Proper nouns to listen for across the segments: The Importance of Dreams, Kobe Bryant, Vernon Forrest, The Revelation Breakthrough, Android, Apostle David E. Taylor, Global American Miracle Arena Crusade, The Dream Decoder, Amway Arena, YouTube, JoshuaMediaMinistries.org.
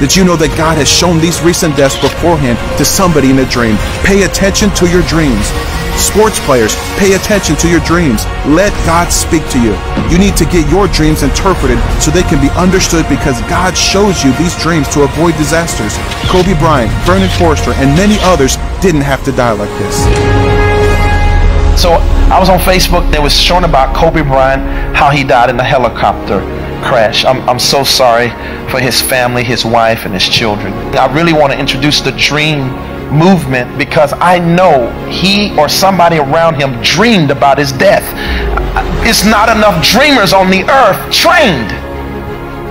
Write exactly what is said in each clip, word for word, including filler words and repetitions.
that you know that God has shown these recent deaths beforehand to somebody in a dream. Pay attention to your dreams. Sports players, pay attention to your dreams. Let God speak to you. You need to get your dreams interpreted so they can be understood, because God shows you these dreams to avoid disasters. Kobe Bryant, Vernon Forrest, and many others didn't have to die like this. So I was on Facebook, they was showing about Kobe Bryant, how he died in a helicopter crash. I'm, I'm so sorry for his family, his wife, and his children. I really want to introduce the dream movement, because I know he or somebody around him dreamed about his death. It's not enough dreamers on the earth trained.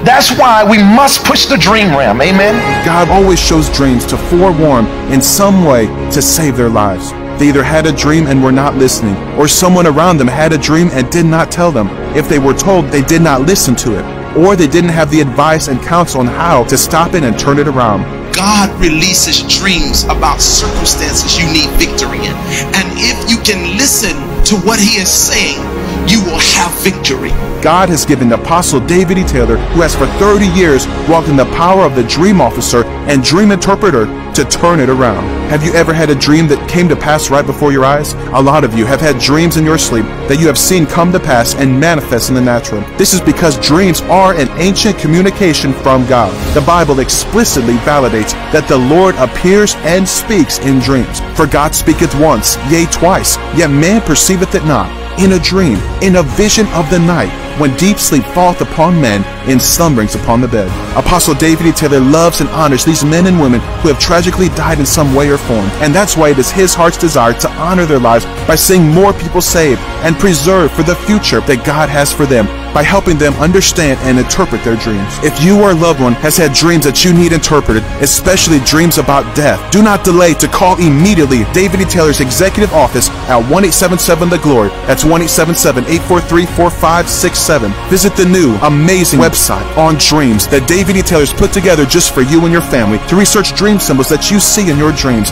That's why we must push the dream realm. Amen. God always shows dreams to forewarn in some way to save their lives. They either had a dream and were not listening, or someone around them had a dream and did not tell them. If they were told, they did not listen to it, or they didn't have the advice and counsel on how to stop it and turn it around. God releases dreams about circumstances you need victory in. And if you can listen to what he is saying, you will have victory. God has given Apostle David E. Taylor, who has for thirty years walked in the power of the dream officer and dream interpreter, to turn it around. Have you ever had a dream that came to pass right before your eyes? A lot of you have had dreams in your sleep that you have seen come to pass and manifest in the natural. This is because dreams are an ancient communication from God. The Bible explicitly validates that the Lord appears and speaks in dreams. For God speaketh once, yea twice, yet man perceiveth it not. In a dream, in a vision of the night, when deep sleep falleth upon men, in slumberings upon the bed. Apostle David E. Taylor loves and honors these men and women who have tragically died in some way or form, and that's why it is his heart's desire to honor their lives by seeing more people saved and preserved for the future that God has for them, by helping them understand and interpret their dreams. If you or a loved one has had dreams that you need interpreted, especially dreams about death, do not delay to call immediately David E. Taylor's executive office at one eight seven seven the glory. That's one eight seven seven, eight four three, four five six seven. Visit the new amazing website on dreams that David E. Taylor's put together just for you and your family to research dream symbols that you see in your dreams.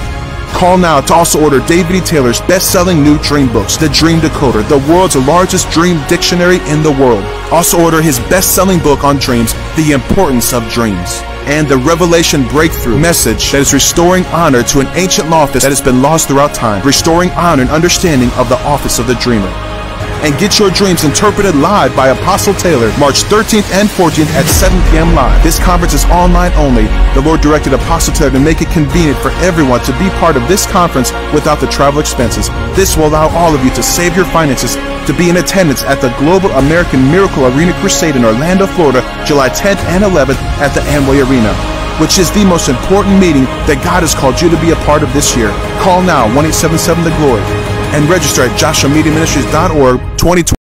Call now to also order David E. Taylor's best-selling new dream books, The Dream Decoder, the world's largest dream dictionary in the world. Also order his best-selling book on dreams, The Importance of Dreams, and The Revelation Breakthrough message that is restoring honor to an ancient law office that has been lost throughout time, restoring honor and understanding of the office of the dreamer. And get your dreams interpreted live by Apostle Taylor, March thirteenth and fourteenth at seven p m live. This conference is online only. The Lord directed Apostle Taylor to make it convenient for everyone to be part of this conference without the travel expenses. This will allow all of you to save your finances to be in attendance at the Global American Miracle Arena Crusade in Orlando, Florida, July tenth and eleventh at the Amway Arena, which is the most important meeting that God has called you to be a part of this year. Call now, one eight seven seven the glory. And register at Joshua Media Ministries dot org. twenty twenty